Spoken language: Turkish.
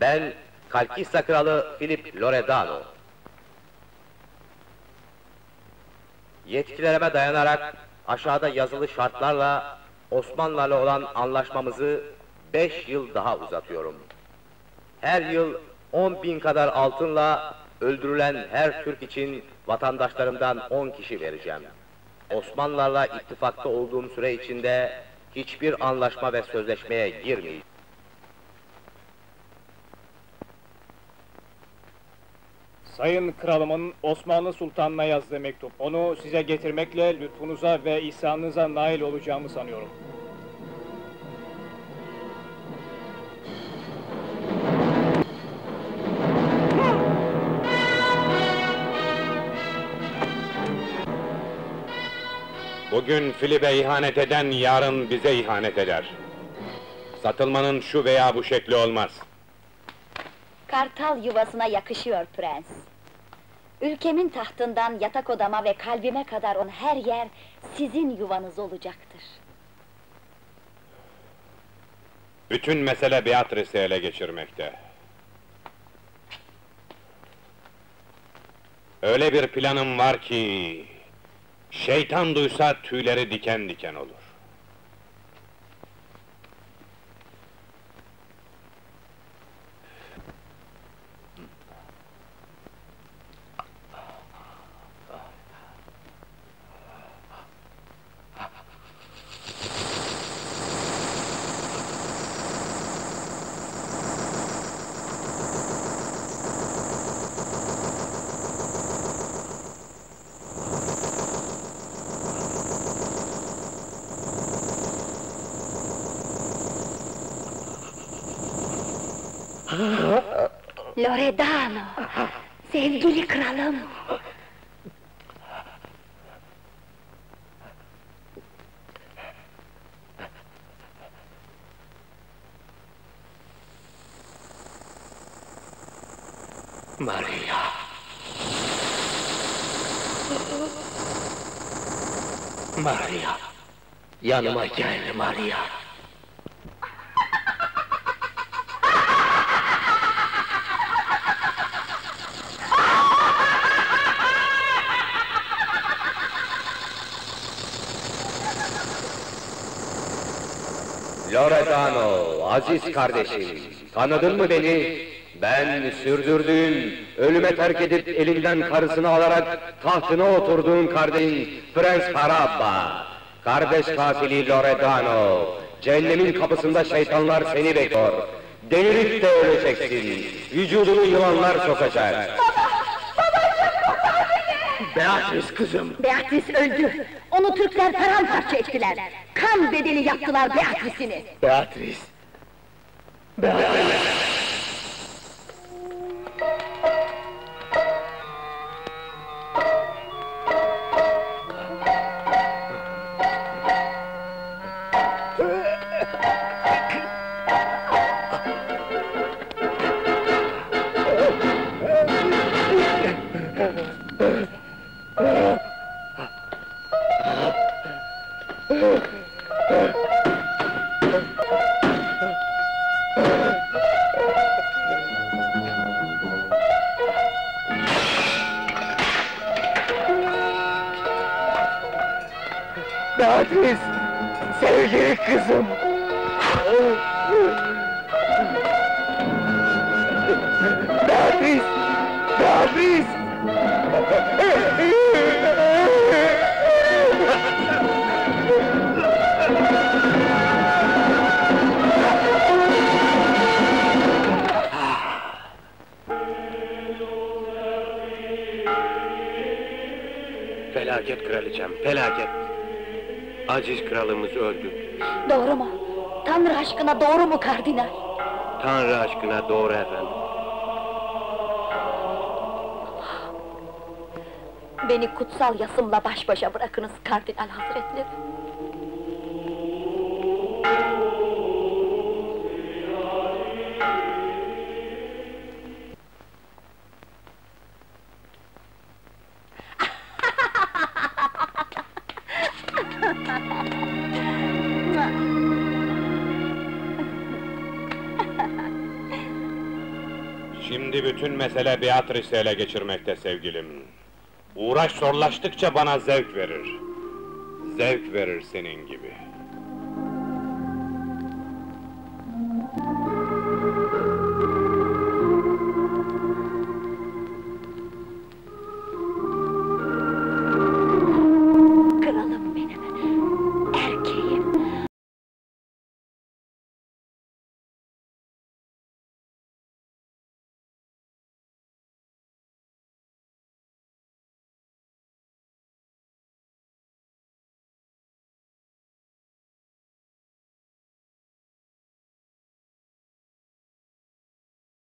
Ben Kalkisa kralı Philip Loredano. Yetkilerime dayanarak aşağıda yazılı şartlarla Osmanlı'yla olan anlaşmamızı 5 yıl daha uzatıyorum. Her yıl 10.000 kadar altınla öldürülen her Türk için vatandaşlarımdan 10 kişi vereceğim. Osmanlılarla ittifakta olduğum süre içinde hiçbir anlaşma ve sözleşmeye girmeyeceğim. Sayın Kralımın Osmanlı Sultanı'na yazdığı mektup. Onu size getirmekle lütfunuza ve ihsanınıza nail olacağımı sanıyorum. Bugün Filip'e ihanet eden, yarın bize ihanet eder. Satılmanın şu veya bu şekli olmaz. Kartal yuvasına yakışıyor prens. Ülkemin tahtından yatak odama ve kalbime kadar olan her yer sizin yuvanız olacaktır. Bütün mesele Beatrice'i ele geçirmekte. Öyle bir planım var ki şeytan duysa tüyleri diken diken olur. Loredano, sevgili kralım. Maria. Maria, yanıma gel Maria. Loredano, aziz kardeşim, tanıdın mı beni? Ben sürdürdüğün, ölüme terk edip elinden karısını alarak tahtına oturduğun kardeşin Prens Paraba. Kardeş katili Loredano, cehennemin kapısında şeytanlar seni bekliyor. Delirip de öleceksin, vücudunu yılanlar sokacak. Beatrice kızım! Beatrice öldü! Onu Türkler paramparça ettiler! Kan bedeli yaptılar Beatrice'ini! Beatrice! Beatrice! D'adris, sevgili kızım. D'adris, D'adris. Felaket kraliçem, felaket. Aziz kralımız öldü. Doğru mu? Tanrı aşkına doğru mu kardinal? Tanrı aşkına doğru efendim. Beni kutsal yasımla baş başa bırakınız kardinal hazretleri. Şimdi bütün mesele Beatrice'i ele geçirmekte sevgilim. Uğraş zorlaştıkça bana zevk verir. Zevk verir senin gibi.